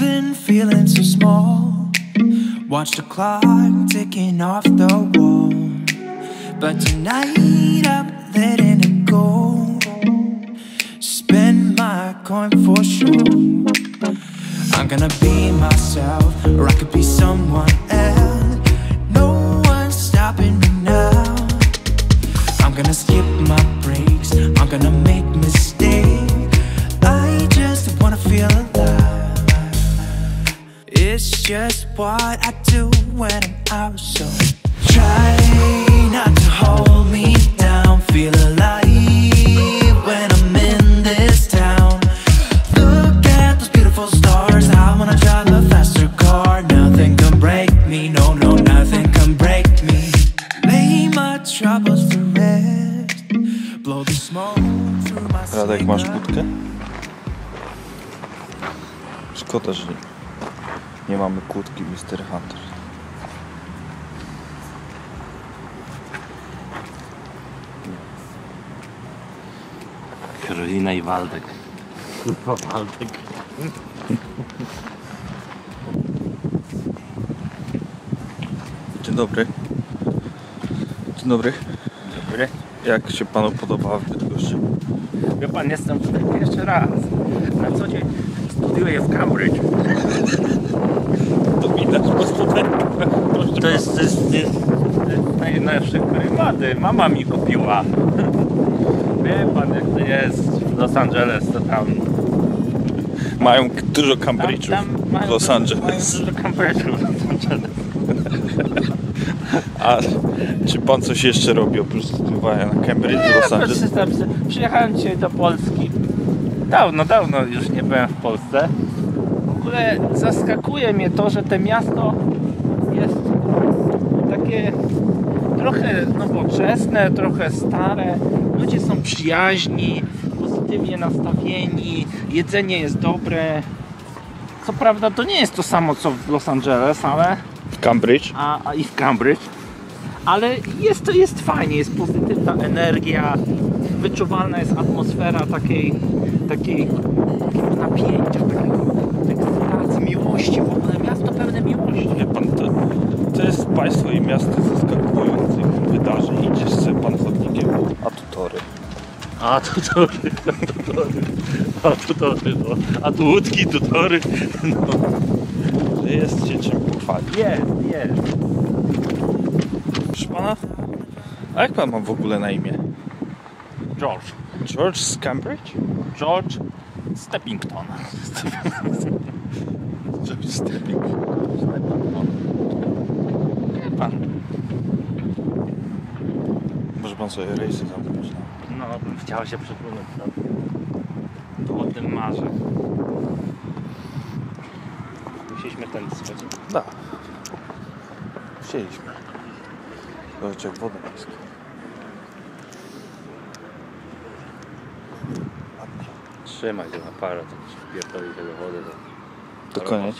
been feeling so small. Watched the clock ticking off the wall. But tonight I'm letting it go. Spend my coin for sure. I'm gonna be myself, or I could be someone else. No one's stopping me now. I'm gonna skip my breaks, I'm gonna make mistakes. I just wanna feel alive. It's just what I do when I'm out. So try not to hold me down. Feel alive when I'm in this town. Look at those beautiful stars. I wanna drive a faster car. Nothing can break me, no, no, nothing can break me. Lay my troubles to rest. Blow the smoke through my sleep. Radek, masz budkę? Szkoda, że nie mamy kłódki, Mr. Hunter. Karolina i Waldek. Kurwa, Waldek. Dzień dobry. Dzień dobry. Dzień dobry. Jak się panu podoba w Bydgoszczy? Wie pan, jestem tutaj pierwszy raz. Na co dzień studiuję w Cambridge. To widać po studentkach. To jest najnowsze krematy. Mama mi kupiła. Wie pan, jak to jest w Los Angeles, to tam mają dużo Cambridge'ów w Los Angeles. Mają dużo Cambridge'ów w Los Angeles. A czy pan coś jeszcze robi oprócz studiowania na Cambridge w Los Angeles? Przyjechałem dzisiaj do Polski. Dawno już nie byłem w Polsce. W ogóle zaskakuje mnie to, że to miasto jest takie trochę nowoczesne, trochę stare. Ludzie są przyjaźni, pozytywnie nastawieni, jedzenie jest dobre. Co prawda to nie jest to samo co w Los Angeles, ale... W Cambridge. I w Cambridge. Ale jest fajnie, jest pozytywna energia, wyczuwalna jest atmosfera takiego napięcia, takiego ekscytacji, miłości, w ogóle miasto pełne miłości. Wie pan, to jest państwo i miasto zaskakujących wydarzeń. Idziesz sobie pan chodnikiem, a tu łódki, tu tory, no. Jest się czym pochwalić. Jest. Proszę pana, a jak pan ma w ogóle na imię? George. George z Cambridge? George Steppington. George Steppington. Wie pan. Może pan sobie rejsy zamknąć? No, chciałem się przypłynąć. O tym marzę. Musieliśmy ten skoczyć? Tak. Musieliśmy. Zobaczcie, wodę niską. Trzymaj się na parę, tak się wpierdoli tego wody. To koniec.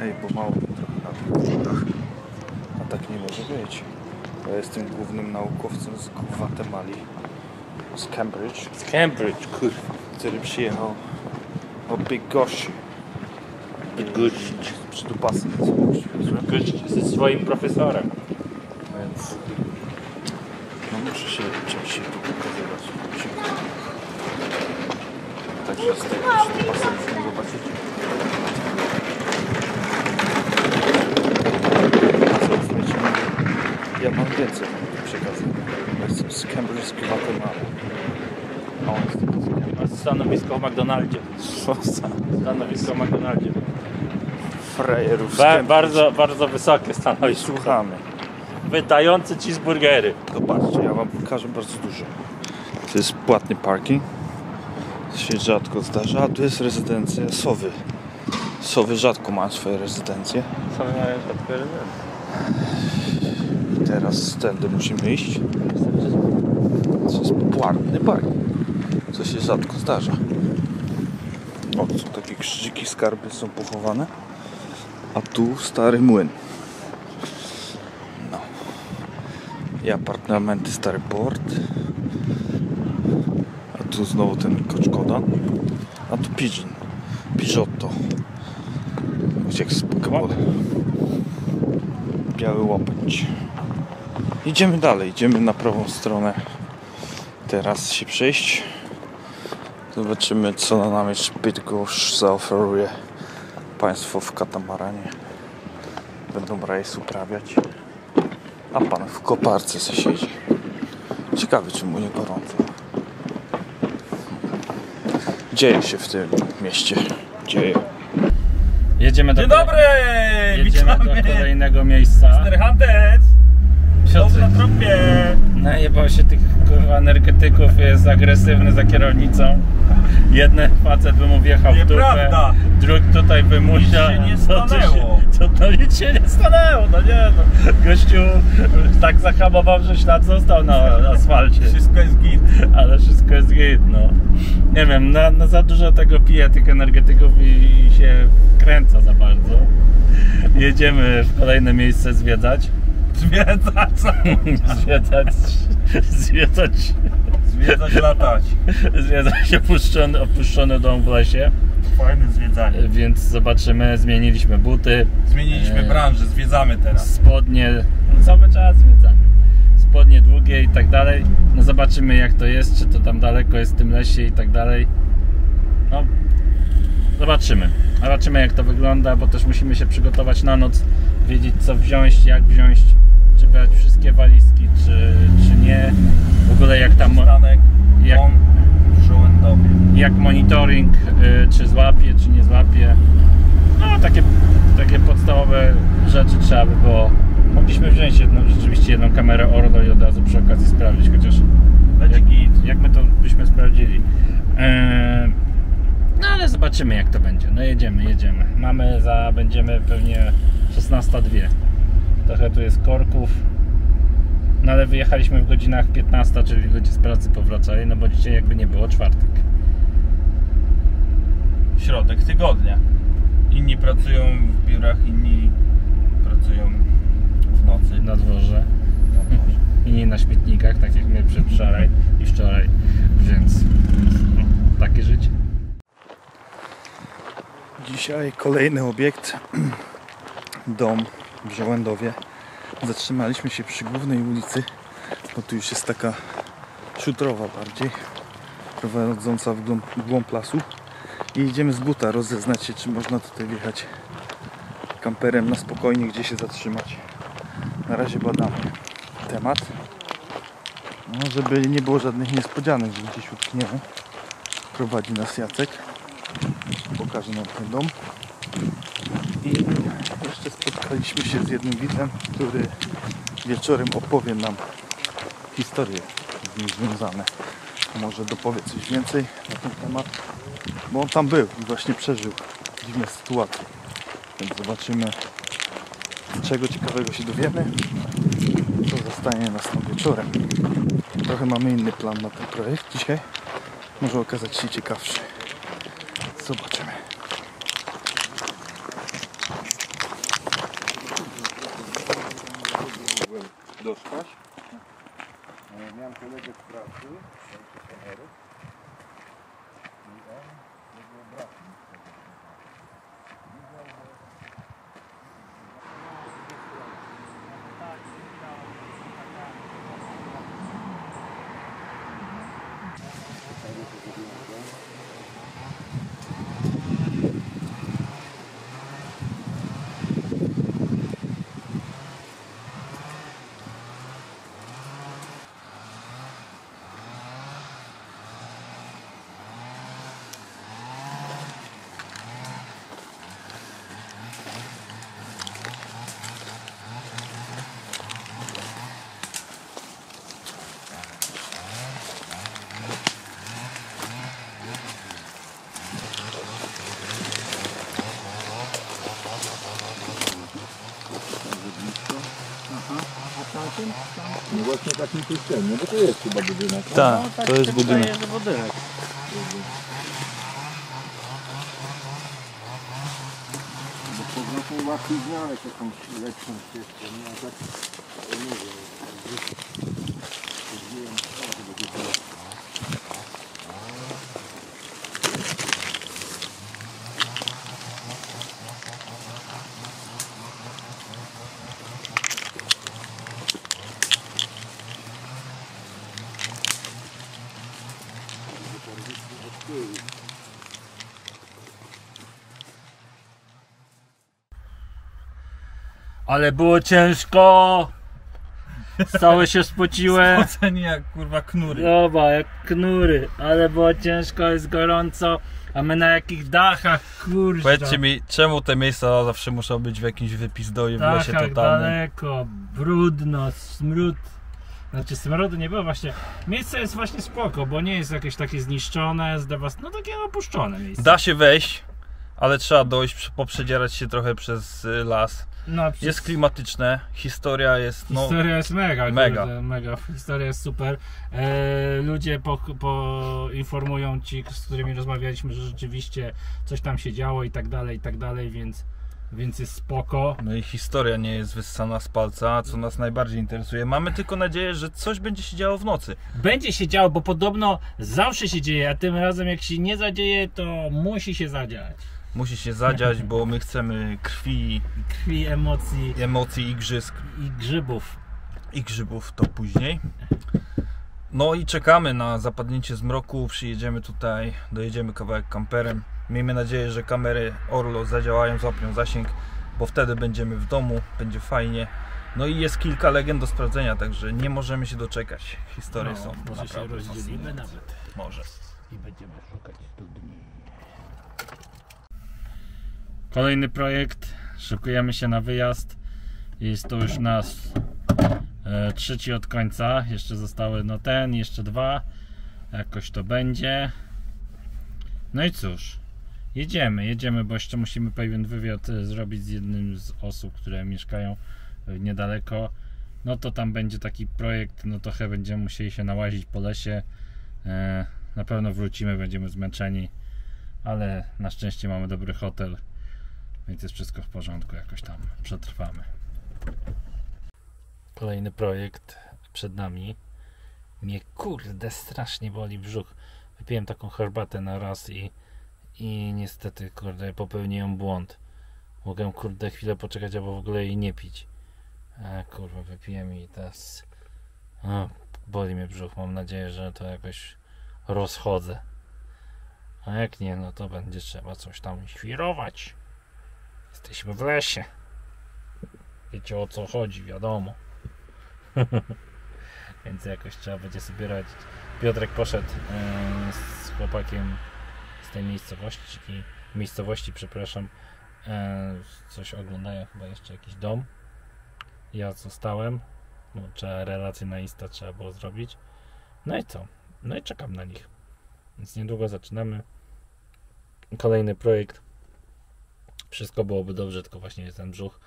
Ej, bo mało trochę na tym. A tak nie może być. Ja jestem głównym naukowcem z Gwatemali. Z Cambridge. Z Cambridge, kurwa. Który przyjechał o Bydgoszczy. Bydgoszczy. Przydupasem. Bydgoszczy ze swoim profesorem. Więc... No muszę się częściej tu pokazywać. Także z tego przydupasem zobaczycie. Ja mam więcej przekazów. Jestem z Cambridge, z Gwatemali. A on jest tylko z stanowisko w McDonaldzie. Stanowisko w McDonaldzie. Frajerów. Bardzo, bardzo wysokie stanowisko. Słuchamy. Wydające cheeseburgery. Zobaczcie, ja wam pokażę bardzo dużo. To jest płatny parking. To się rzadko zdarza. A tu jest rezydencja sowy. Sowy rzadko mają swoje rezydencje. Sowy mają rzadko rezydencje. Teraz tędy musimy iść. To jest płatny parking. Co się rzadko zdarza. O, są takie krzyżyki, skarby są pochowane. A tu stary młyn. No. I apartamenty, stary port. A tu tu znowu ten koczkodan. A tu pigeon. Piżotto. Jak spokojnie. Biały łopędź. Idziemy dalej, idziemy na prawą stronę. Teraz się przejść. Zobaczymy, co nam jeszcze Bydgoszcz zaoferuje. Państwo w katamaranie będą rejs uprawiać. A pan w koparce se siedzi. Ciekawe, czy mu nie gorąco. Dzieje się w tym mieście. Dzieje. Jedziemy do do kolejnego miejsca. Piotr na trupie. Najebał się tych kurwa energetyków, jest agresywny za kierownicą. Jeden facet by mu wjechał w dupę, drugi tutaj by musiał. Nic się nie stanęło, no nie no. Gościu tak zahamował, że ślad został na asfalcie. Wszystko jest git. Ale wszystko jest git, no. Nie wiem, no za dużo tego pije tych energetyków i się kręca za bardzo. Jedziemy w kolejne miejsce zwiedzać. Zwiedzać, latać. Zwiedzać opuszczony dom w lesie. Fajne zwiedzanie. Więc zobaczymy, zmieniliśmy buty. Zmieniliśmy branżę, zwiedzamy teraz. Spodnie, no cały czas zwiedzamy. Spodnie długie i tak dalej. No zobaczymy, jak to jest, czy to tam daleko jest w tym lesie i tak dalej. No, zobaczymy. Zobaczymy, jak to wygląda, bo też musimy się przygotować na noc. Wiedzieć, co wziąć, jak wziąć. Czy brać wszystkie walizki, czy nie. W ogóle jak tam... Jak monitoring, czy złapie, czy nie złapie. No takie podstawowe rzeczy trzeba by było. Mogliśmy wziąć rzeczywiście jedną kamerę Orlo i od razu przy okazji sprawdzić, chociaż jak my to byśmy sprawdzili. No ale zobaczymy, jak to będzie. No jedziemy. Będziemy pewnie 16:02. Trochę tu jest korków. No ale wyjechaliśmy w godzinach 15, czyli ludzie z pracy powracali, no bo dzisiaj jakby nie było czwartek. Środek tygodnia. Inni pracują w biurach, inni pracują w nocy. Na dworze. Inni na śmietnikach, tak jak my przedwczoraj i wczoraj. Więc no, takie życie. Dzisiaj kolejny obiekt. Dom w Żołędowie. Zatrzymaliśmy się przy głównej ulicy, bo tu już jest taka szutrowa bardziej, prowadząca w głąb lasu. I idziemy z buta rozeznać się, czy można tutaj wjechać kamperem na spokojnie, gdzie się zatrzymać. Na razie badamy temat. No, żeby nie było żadnych niespodzianek, że gdzieś utkniemy. Prowadzi nas Jacek. Pokaże nam ten dom. I jeszcze spotkaliśmy się z jednym widzem, który wieczorem opowie nam historię z nim związane. Może dopowie coś więcej na ten temat, bo on tam był i właśnie przeżył dziwne sytuacje. Więc zobaczymy, czego ciekawego się dowiemy, co zostanie nas tam wieczorem. Trochę mamy inny plan na ten projekt dzisiaj. Może okazać się ciekawszy. Zobaczymy. Doszłaś? Miałem kolegę z pracy, i on jego brat mi powiedział, że... No właśnie taki system, no bo to jest chyba budynek. Tak, no, to jest budynek. Bo po prostu łatwiej znaleźć jakąś lepszą ścieżkę, no tak, nie wiem, Ale było ciężko. Cały się spociłem. Spocenie jak kurwa knury. Dobra, jak knury. Ale było ciężko, jest gorąco. A my na jakich dachach, kurwa. Powiedzcie mi, czemu te miejsca zawsze muszą być w jakimś wypizdoju w lesie totalnym? Daleko, brudno, smród. Znaczy smrodu nie było właśnie. Miejsce jest właśnie spoko, bo nie jest jakieś takie zniszczone, zdewastowane, no takie opuszczone miejsce. Da się wejść, ale trzeba dojść, poprzedzierać się trochę przez las. No, przez... Jest klimatyczne, historia jest... No, historia jest mega, mega. Kurde, mega. Historia jest super. Ludzie informują ci, z którymi rozmawialiśmy, że rzeczywiście coś tam się działo i tak dalej, więc jest spoko. No i historia nie jest wyssana z palca, co nas najbardziej interesuje. Mamy tylko nadzieję, że coś będzie się działo w nocy. Będzie się działo, bo podobno zawsze się dzieje, a tym razem jak się nie zadzieje, to musi się zadziać. Musi się zadziać, bo my chcemy krwi, emocji, igrzysk i grzybów. I grzybów to później. No i czekamy na zapadnięcie zmroku, przyjedziemy tutaj, dojedziemy kawałek kamperem. Miejmy nadzieję, że kamery Orlo zadziałają, złapią zasięg, bo wtedy będziemy w domu, będzie fajnie. No i jest kilka legend do sprawdzenia, także nie możemy się doczekać. Historie są może naprawdę. Może się rozdzielimy nawet. Może. I będziemy szukać studni. Kolejny projekt, szykujemy się na wyjazd. Jest to już nasz trzeci od końca. Jeszcze zostały no ten, jeszcze dwa. Jakoś to będzie. No i cóż, jedziemy, bo jeszcze musimy pewien wywiad zrobić z jednym z osób, które mieszkają niedaleko. No to tam będzie taki projekt, no trochę będziemy musieli się nałazić po lesie. Na pewno wrócimy, będziemy zmęczeni, ale na szczęście mamy dobry hotel, więc jest wszystko w porządku, jakoś tam przetrwamy. Kolejny projekt przed nami. Mnie kurde strasznie boli brzuch. Wypiłem taką herbatę na raz i niestety kurde popełniłem błąd. Mogę kurde chwilę poczekać albo w ogóle jej nie pić. A kurwa, wypiłem i teraz boli mnie brzuch. Mam nadzieję, że to jakoś rozchodzę. A jak nie, no to będzie trzeba coś tam świrować. Jesteśmy w lesie. Wiecie o co chodzi, wiadomo. Więc jakoś trzeba będzie sobie radzić. Piotrek poszedł z chłopakiem z tej miejscowości, przepraszam. Coś oglądają, chyba jeszcze jakiś dom. Ja zostałem. No, trzeba relacje na Insta trzeba było zrobić. No i co? No i czekam na nich. Więc niedługo zaczynamy. Kolejny projekt. Wszystko byłoby dobrze, tylko właśnie jest ten brzuch.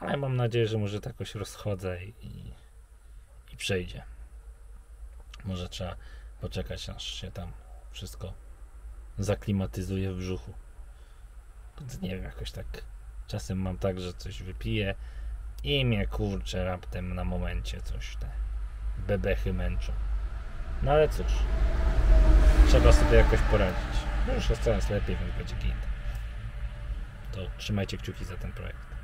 Ale mam nadzieję, że może to jakoś rozchodzę i przejdzie. Może trzeba poczekać, aż się tam wszystko zaklimatyzuje w brzuchu. Nie wiem, jakoś tak czasem mam tak, że coś wypiję i mnie kurczę raptem na momencie coś te bebechy męczą. No ale cóż, trzeba sobie jakoś poradzić. Już jest coraz lepiej, więc będzie git. To trzymajcie kciuki za ten projekt.